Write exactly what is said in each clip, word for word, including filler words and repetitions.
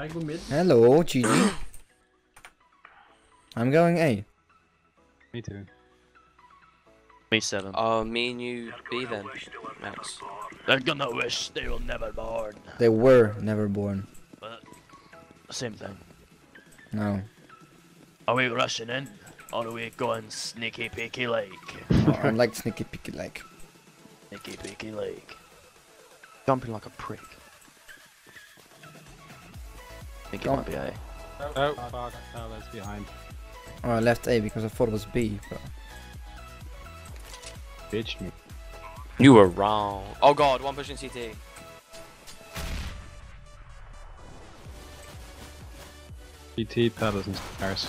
I go mid. Hello, G G. I'm going A. Me too. Me seven. Oh, me and you B then, Max. They're gonna wish they were never born. They were never born. But same thing. No. Are we rushing in? Or are we going sneaky peeky like? I'm like sneaky peeky like. Sneaky peeky like. Jumping like a prick. I think Dump. It might be A. Oh, fuck. Oh, oh, that's behind. Oh, I left A because I thought it was B, but... Bitch me. You were wrong. Oh god, one pushing C T. C T paddles and stars.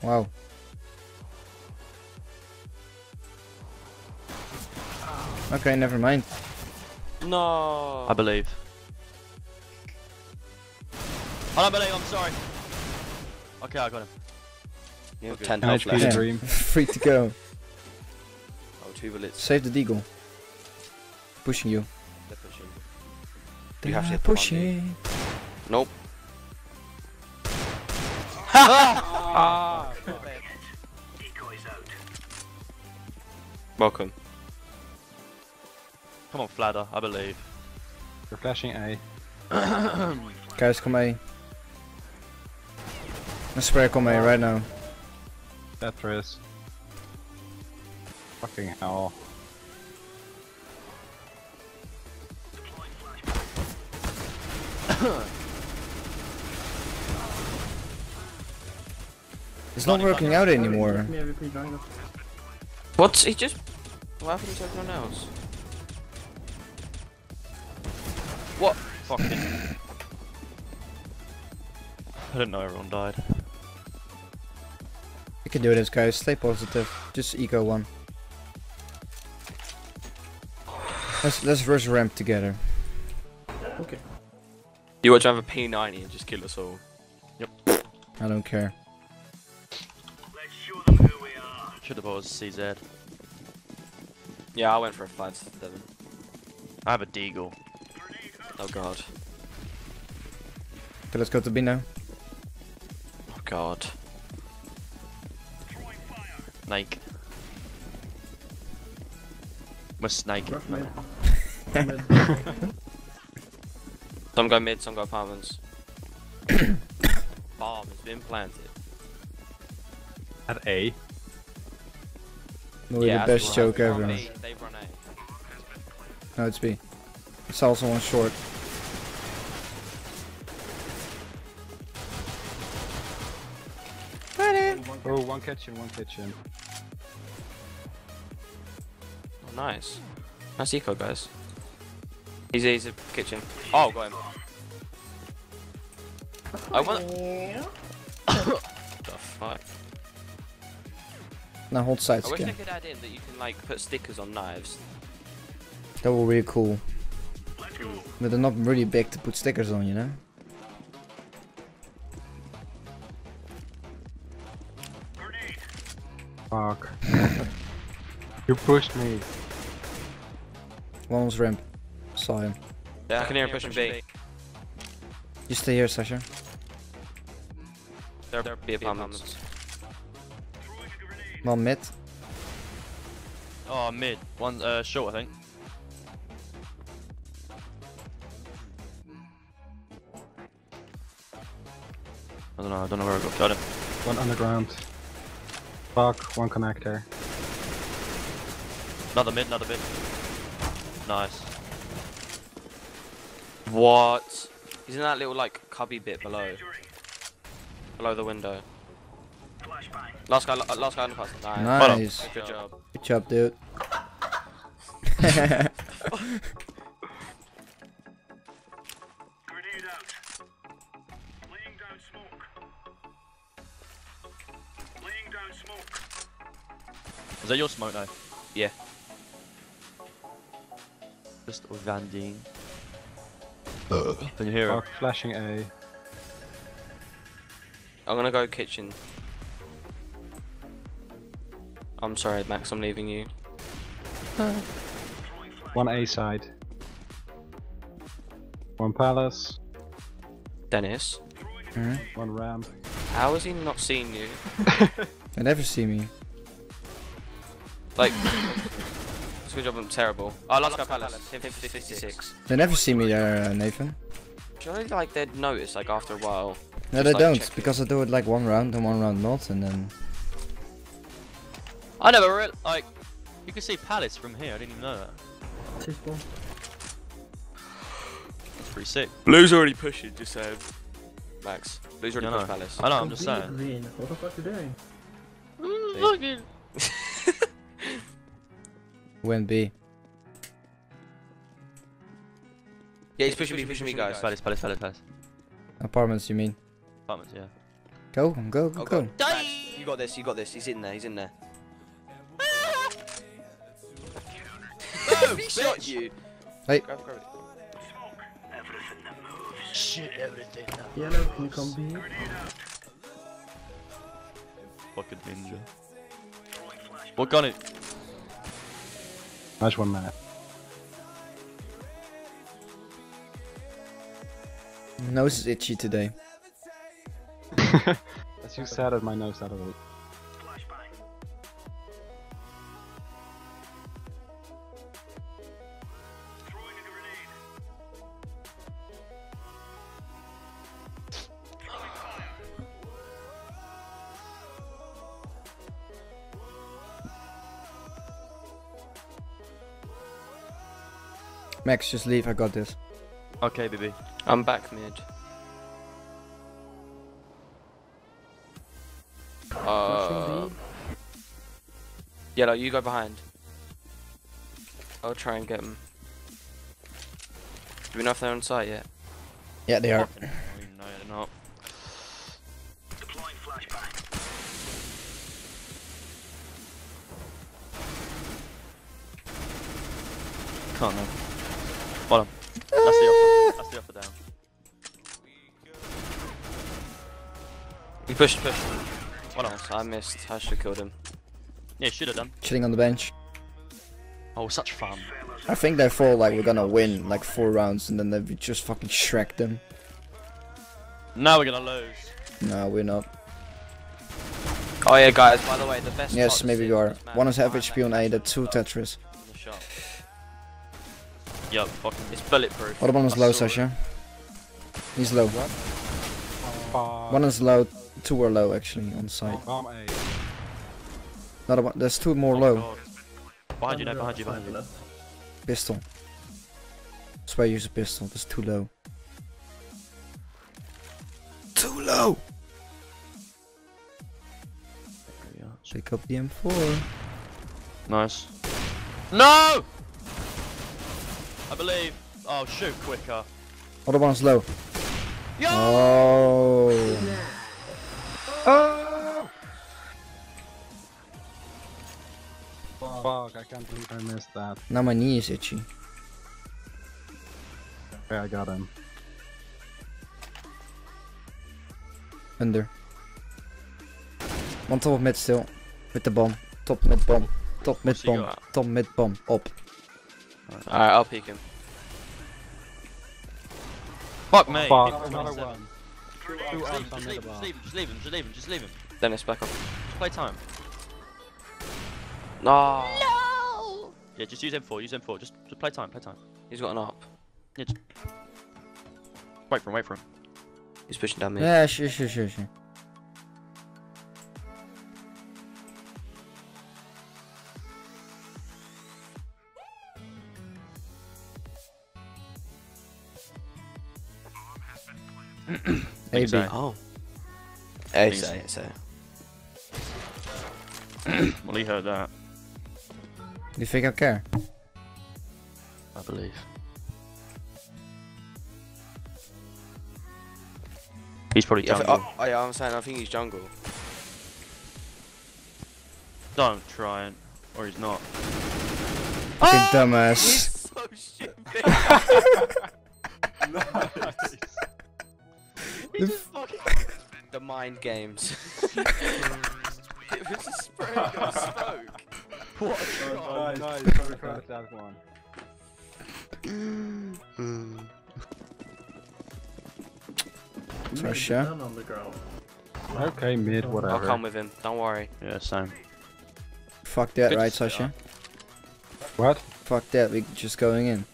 Wow. Okay, never mind. No. I believe. I don't believe. I'm sorry. Okay, I got him. You have ten health left. Dream. Free to go. Oh, two bullets. Save the deagle. Pushing you. They're pushing. They, they have to push it. Nope. Ha! Oh, oh, decoys out. Welcome. Come on, Fladder, I believe. We're flashing A. Guys, come A. I swear I come A right now. That is. Fucking hell. It's not working out anymore. What? He just... What happened to everyone else? What? Fucking. I didn't know everyone died. You can do this, guys. Stay positive. Just eco one. Let's let's rush ramp together. Okay. You want to have a P ninety and just kill us all? Yep. I don't care. Let's show them who we are. Should have bought C Z. Yeah, I went for a five seven. I have a deagle. Oh god. Okay, let's go to B now. Oh god. Snake. Must snake it. Some go mid, some go apartments. Bomb has been planted. At A. Really yeah, the best joke ever. They run A. No, it's B. It's also one short. Oh, one kitchen, one kitchen. Oh, nice. Nice eco, guys. He's he's a kitchen. Oh, got him. I want. What the fuck? Now hold side scan. I wish I could add in that you can like put stickers on knives. That would be really cool. But they're not really big to put stickers on, you know? Fuck. You pushed me. One was ramp. Saw him. Yeah, I can hear him pushing B. You stay here, Sasha. There will be apartments. One mid. Oh, mid. One uh, short, I think. I don't know, I don't know where I got. Got it. One underground. Fuck, one connector. Another mid, another mid. Nice. What? He's in that little like cubby bit below. Below the window. Last guy, last guy on the pass. Nice. Nice. Good job. Good job, dude. Grenade out. Smoke. Is that your smoke now? Yeah. Just landing. Uh, Can you hear it? Flashing A. I'm gonna go kitchen. I'm sorry, Max. I'm leaving you. Uh. One A side. One palace. Dennis. Hmm? One ramp. How has he not seen you? They never see me. Like, it's a good job I'm terrible. Oh, let's go palace. fifty-six. They never see me there, uh, Nathan. Surely, like, they'd notice, like, after a while. No, they like, don't, checking. Because I do it, like, one round and one round not, and then... I never really, like... You can see palace from here, I didn't even know that. That's pretty sick. Blue's already pushing, just saying. Max, Blue's already pushed palace. I know, I'm just saying. Green. What the fuck are you doing? Mm, fucking... Win B. Yeah, he's pushing me, pushing me, guys. Palace, palace, palace, palace. Apartments, you mean? Apartments, yeah. Go, go, go, oh, go. Die! You got this, you got this. He's in there, he's in there. Oh, he shot you! Hey. Grab, grab it. Everything that moves. Shit, everything that moves. Yellow, can you come be here? Fucking ninja. What gun it? Nice one, man. Nose is itchy today. That's who shattered my nose out of it. Max, just leave, I got this. Okay, baby. I'm back mid. Uh, Yellow, you go behind. I'll try and get them. Do we know if they're on site yet? Yeah, they are. No, they're not. Deploying flashbang. Can't know. Bottom. That's the offer. That's the offer down. He pushed, pushed. What else? I missed. I should have killed him. Yeah, should have done. Chilling on the bench. Oh, such fun. I think they thought like we're gonna win like four rounds and then they just fucking shrek them. Now we're gonna lose. No, we're not. Oh yeah, guys. By the way, the best. Yes, maybe you are. One is half H P on A. The two Tetris. Yup, fucking, it's bulletproof. Other one is low, Sasha. He's low. What? One is low, two are low actually, on site. Oh, another one, there's two more oh low. Behind you, no, behind you, behind you. Pistol. That's why I use a pistol, that's too low. Too low! Pick up the M four. Nice. No! I believe. Oh, shoot quicker. Other one's low. Yo! Oh. Yeah. Oh. Fuck, I can't believe I missed that. Now my knee is itchy. Okay, I got him. Under. One top of mid still. With the bomb. Top mid bomb. Top mid bomb. Top mid bomb. Up. Alright, I'll peek him. Fuck me! Fuck, another one. Just leave him, just leave him, just leave him, just leave him, just leave him. Dennis, back off. Just play time. No! No! Yeah, just use M four, use M four, just, just play time, play time. He's got an up. Yeah, just... Wait for him, wait for him. He's pushing down me. Yeah, sure, sure, sure, sure. A B. So. Oh. A say, so. Well, he heard that. You think I care? I believe. He's probably jungle. I think, oh, yeah, I'm saying I think he's jungle. Don't try it, or he's not. Oh, dumbass. He's so shit. Nice. He just fucking the mind games. It was a spray of smoke. What a oh, nice. That one. Pressure. On the ground. Okay, mid, whatever. I'll come with him, don't worry. Yeah, same. Fuck that, good right, Sasha? What? Fuck that, we're just going in.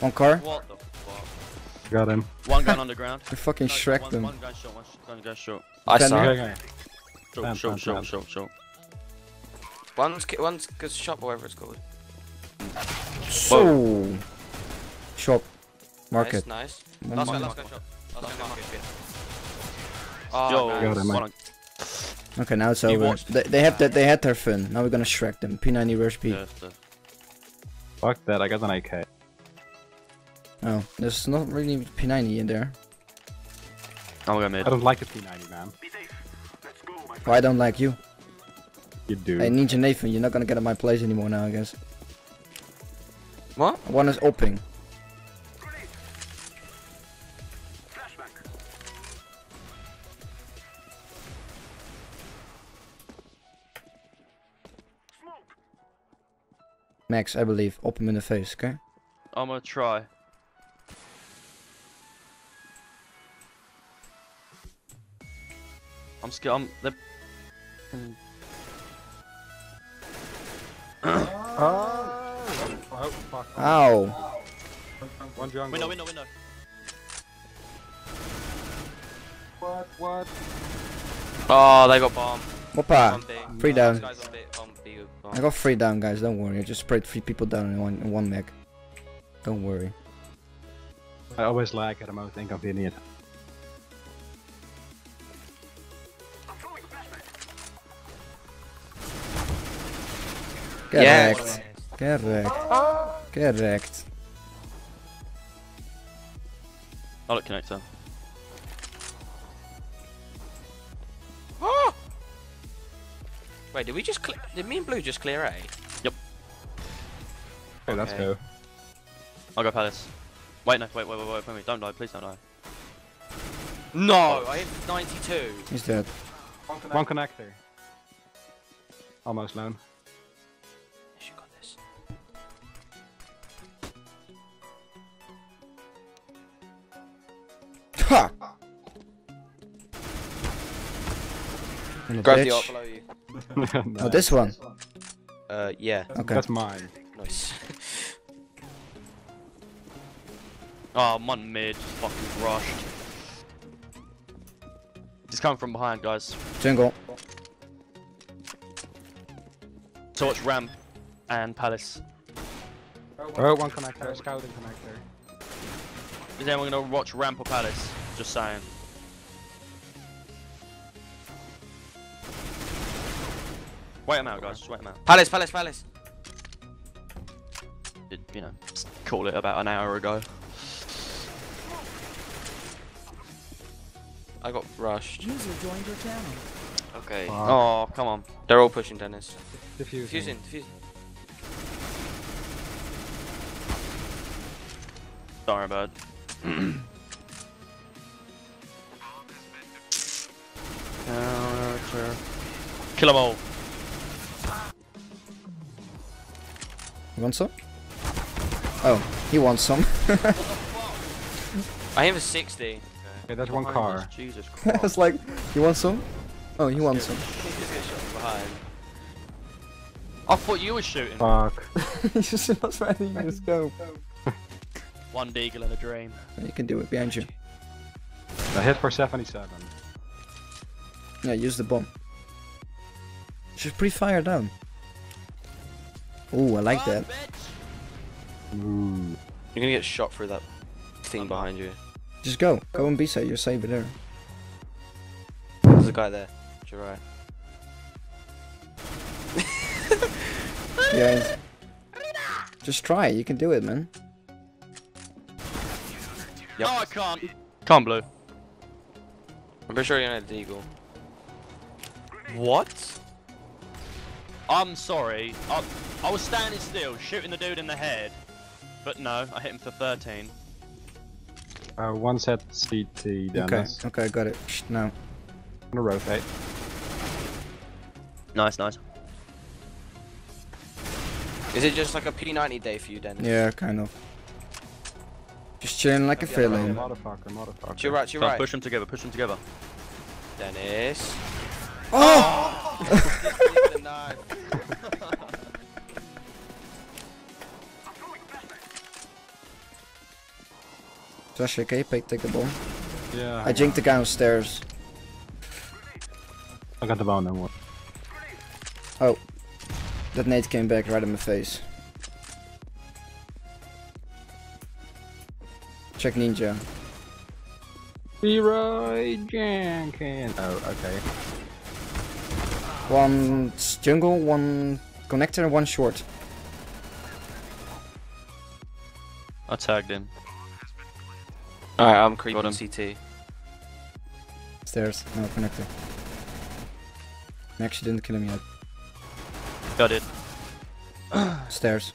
One car? What the fuck? Got him. One gun on the ground. I fucking no, Shrek one, them. One gun shot, one gun shot. I saw him. Shoot, shoot, shoot, shoot, shoot. One's, one's good shot, whatever it's called. So. Whoa. Shop. Market. Nice, nice. Last guy, last guy shop. Last guy market. Oh, yo, nice. Got him, okay, now it's over. They, they have that. They had their fun. Now we're gonna Shrek them. P ninety rush P. Fuck that. I got an A K. Oh, there's not really P ninety in there. Oh, I don't like the P ninety, man. Well, I don't like you. You do. Hey, Ninja Nathan, you're not gonna get at my place anymore now, I guess. What? One is opping. Max, I believe. Op him in the face, okay? I'm gonna try. I'm scared. I'm. Mm. Oh. Oh, fuck. Ow. One jungle. Window, window, window. What? What? Oh, they got bomb. Whoppa. Three down. I got three down, guys, don't worry. I just sprayed three people down in one in one mech. Don't worry. I always lag at him, I think I'm an idiot. Correct. Yes. Correct. Oh. Correct. I'll look connector. Oh! Wait, did we just clear? Did me and Blue just clear A? Yep. Okay, let's go. I'll go Palace. Wait, no, wait, wait, wait, wait, wait, wait, don't die, please don't die. No, I hit ninety-two. He's dead. One connector. One connector. Almost lone. Yes, you got this. Ha! Grab the art below you. No. Oh, this one? Uh, yeah. Okay. That's mine. Nice. Oh, I'm on mid. Fucking rushed. He's coming from behind, guys. Jungle. So watch Ram and Palace. Oh, one connector. Scouting connector. Is anyone gonna watch Ram or Palace? Just saying. Wait him out, guys, just wait him out. Palace, Palace, Palace! Did, you know, call it about an hour ago. I got rushed. User joined your channel. Okay. Oh, come on. They're all pushing, Dennis. Defusing. Defusing, defusing. Sorry, bud. Kill them all. You want some? Oh, he wants some. I have a sixty. Okay, okay that's one car. Us, Jesus Christ. It's like, you want some? Oh, he wants some. I thought you were shooting. Fuck. He's just not ready to use scope. One deagle in a dream. You can do it behind you. I hit for seventy-seven. Yeah, use the bomb. Just pre-fire down. Ooh, I like oh, that. Mm. You're gonna get shot through that thing behind you. Just go. Go and be safe. You're safe there. There's a guy there. To your right. Yeah. Just try it. You can do it, man. Yep. No, I can't. Can't Blue. I'm pretty sure you're gonna deagle. What? I'm sorry. I, I was standing still, shooting the dude in the head. But no, I hit him for thirteen. Uh, one set C T down. Okay, okay, got it. No. I'm gonna rotate. Nice, nice. Is it just like a P ninety day for you then? Yeah, kind of. Just chilling like okay, a villain. Right, to your right, to your right. Push them together, push them together. Dennis. Oh! Oh! The knife. It's actually okay, take the bomb. Yeah. I jinked the guy on stairs. I got the bomb now, what? Oh. That nade came back right in my face. Check ninja. Leroy Jenkins. Oh, okay. One jungle, one connector, one short. I tagged him. Alright, I'm creeping on C T. Stairs, no connector. Actually didn't kill him yet. Got it. Stairs.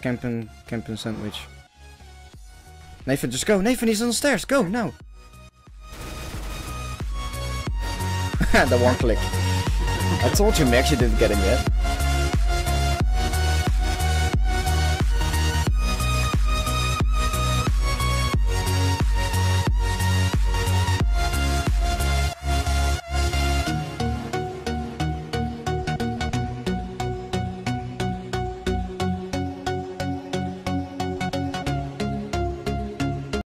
Camping, camping sandwich. Nathan, just go! Nathan, he's on the stairs! Go, now! The one click. I told you, Max, you didn't get him yet.